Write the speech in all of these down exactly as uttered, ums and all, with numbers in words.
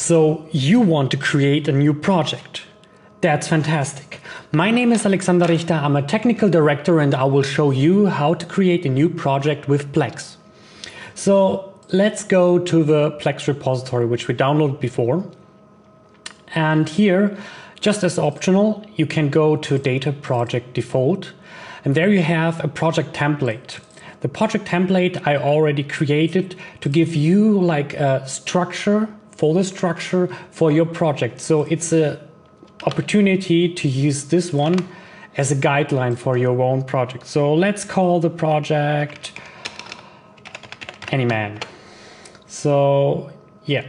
So you want to create a new project. That's fantastic. My name is Alexander Richter. I'm a technical director and I will show you how to create a new project with Plex. So let's go to the Plex repository, which we downloaded before. And here, just as optional, you can go to Data Project Default. And there you have a project template. The project template I already created to give you like a structure for the structure for your project. So it's a opportunity to use this one as a guideline for your own project. So let's call the project Anyman. So yeah.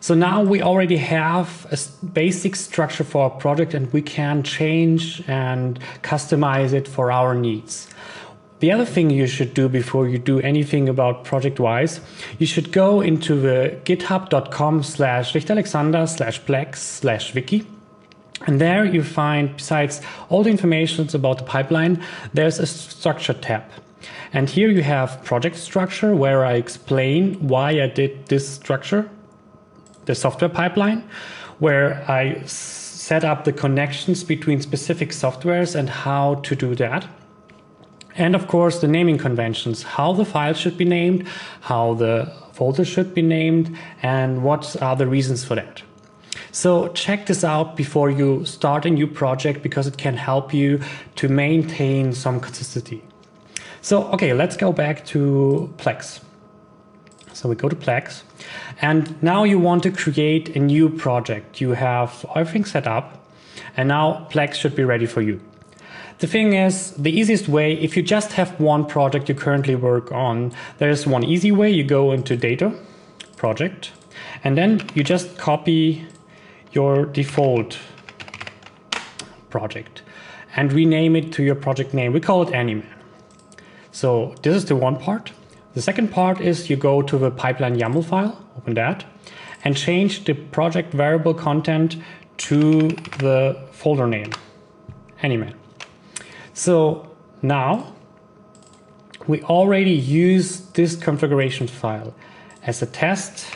So now we already have a basic structure for our project and we can change and customize it for our needs. The other thing you should do before you do anything about project-wise, you should go into the github.com slash richteralexander slash plex slash wiki. And there you find, besides all the information about the pipeline, there's a structure tab. And here you have project structure, where I explain why I did this structure, the software pipeline, where I set up the connections between specific softwares and how to do that. And of course, the naming conventions, how the file should be named, how the folder should be named, and what are the reasons for that. So check this out before you start a new project because it can help you to maintain some consistency. So, okay, let's go back to Plex. So we go to Plex and now you want to create a new project. You have everything set up and now Plex should be ready for you. The thing is, the easiest way, if you just have one project you currently work on, there's one easy way. You go into Data, Project, and then you just copy your default project and rename it to your project name. We call it Anyman. So this is the one part. The second part is you go to the pipeline YAML file, open that, and change the project variable content to the folder name, Anyman. So now we already use this configuration file as a test.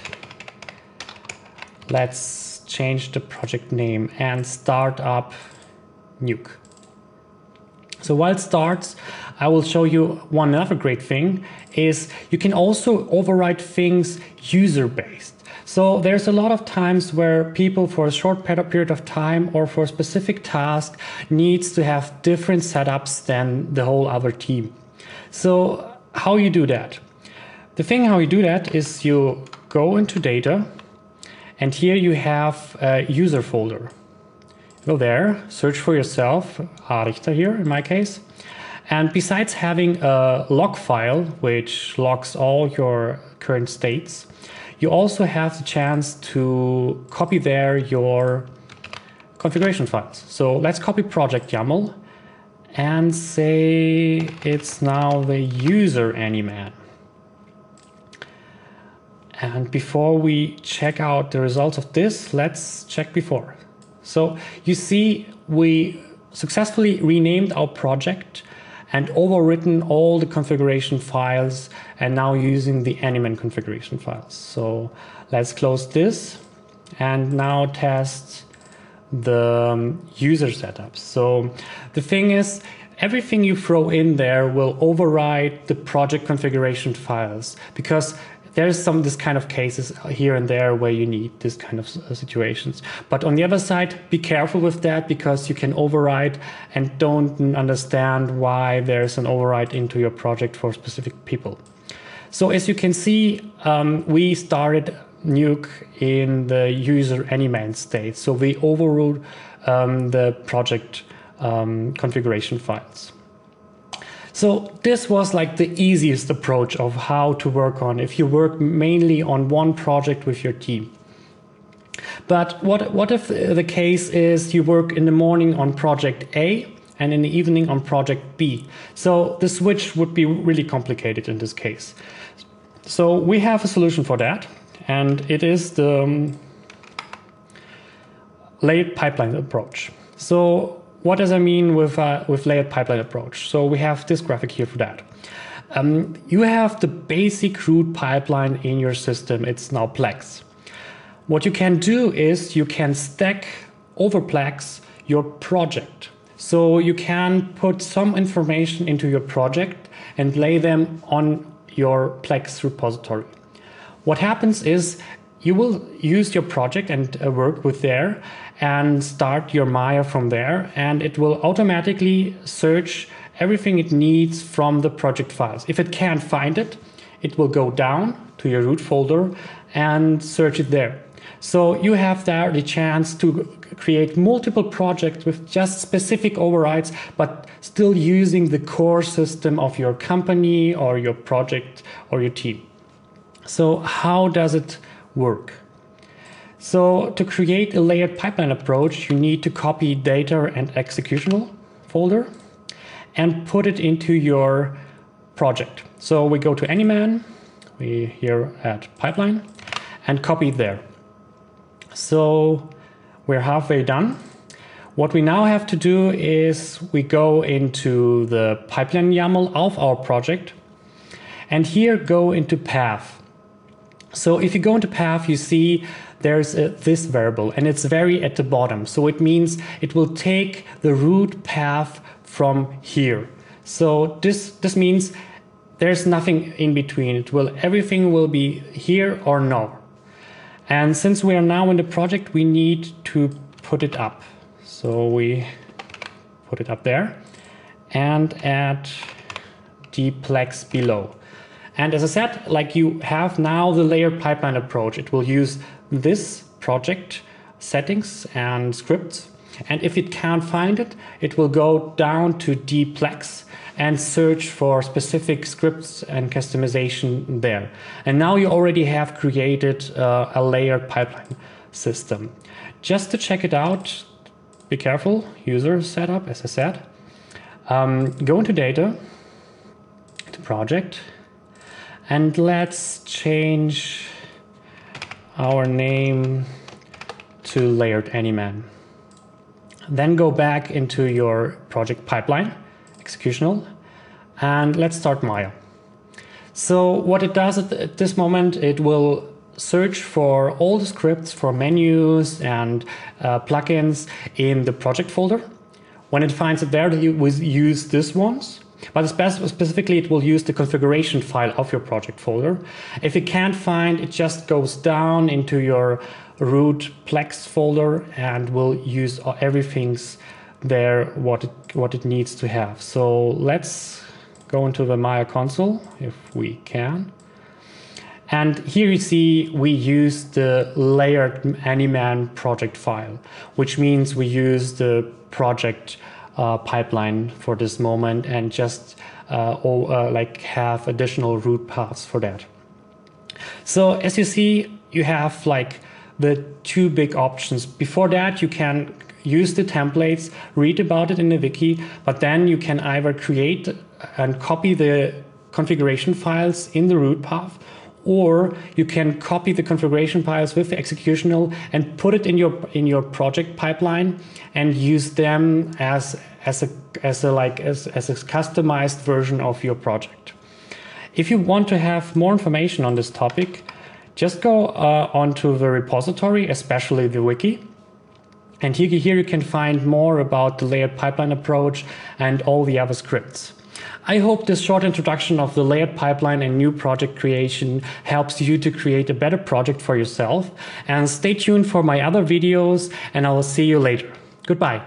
Let's change the project name and start up Nuke. So while it starts, I will show you one other great thing is you can also override things user-based. So there's a lot of times where people for a short period of time or for a specific task needs to have different setups than the whole other team. So how you do that? The thing how you do that is you go into Data and here you have a user folder. Go there, search for yourself, Richter here in my case. And besides having a log file, which logs all your current states, you also have the chance to copy there your configuration files. So let's copy project YAML and say it's now the user Anyman. And before we check out the results of this, let's check before. So you see, we successfully renamed our project and overwritten all the configuration files and now using the Anyman configuration files. So let's close this and now test the user setup. So the thing is, everything you throw in there will override the project configuration files because there's some this kind of cases here and there where you need this kind of situations. But on the other side, be careful with that because you can override and don't understand why there's an override into your project for specific people. So as you can see, um, we started Nuke in the user Anyman state. So we overrode um, the project um, configuration files. So this was like the easiest approach of how to work on if you work mainly on one project with your team. But what, what if the case is you work in the morning on project A and in the evening on project B? So the switch would be really complicated in this case. So we have a solution for that, and it is the layered pipeline approach. So what does I mean with, uh, with layered pipeline approach? So we have this graphic here for that. Um, you have the basic root pipeline in your system. It's now Plex. What you can do is you can stack over Plex your project. So you can put some information into your project and lay them on your Plex repository. What happens is you will use your project and uh, work with there and start your Maya from there, and it will automatically search everything it needs from the project files. If it can't find it, it will go down to your root folder and search it there. So you have there the chance to create multiple projects with just specific overrides, but still using the core system of your company or your project or your team. So how does it work? So to create a layered pipeline approach, you need to copy data and executional folder and put it into your project. So we go to Anyman, we here at pipeline, and copy it there. So we're halfway done. What we now have to do is we go into the pipeline YAML of our project and here go into path. So if you go into path, you see there's a, this variable, and it's very at the bottom. So it means it will take the root path from here. So this, this means there's nothing in between. It will, everything will be here or no. And since we are now in the project, we need to put it up. So we put it up there and add dplex below. And as I said, like, you have now the layered pipeline approach. It will use this project settings and scripts. And if it can't find it, it will go down to dplex and search for specific scripts and customization there. And now you already have created uh, a layered pipeline system. Just to check it out, be careful, user setup, as I said. Um, go into data, to project, and let's change our name to layered Anyman. Then go back into your project pipeline, executional, and let's start Maya. So what it does at this moment, it will search for all the scripts for menus and uh, plugins in the project folder. When it finds it there, you will use this ones, but specifically it will use the configuration file of your project folder. If it can't find, it just goes down into your root Plex folder and will use everything's there what it, what it needs to have. So let's go into the Maya console if we can. And here you see we use the layered Anyman project file, which means we use the project uh, pipeline for this moment and just uh, or, uh, like have additional root paths for that. So as you see, you have like the two big options. Before that, you can use the templates, read about it in the wiki, but then you can either create and copy the configuration files in the root path, or you can copy the configuration files with the executional and put it in your in your project pipeline and use them as as a as a like as, as a customized version of your project. If you want to have more information on this topic, just go uh, onto the repository, especially the wiki. And here, here you can find more about the layered pipeline approach and all the other scripts. I hope this short introduction of the layered pipeline and new project creation helps you to create a better project for yourself. And stay tuned for my other videos, and I will see you later. Goodbye.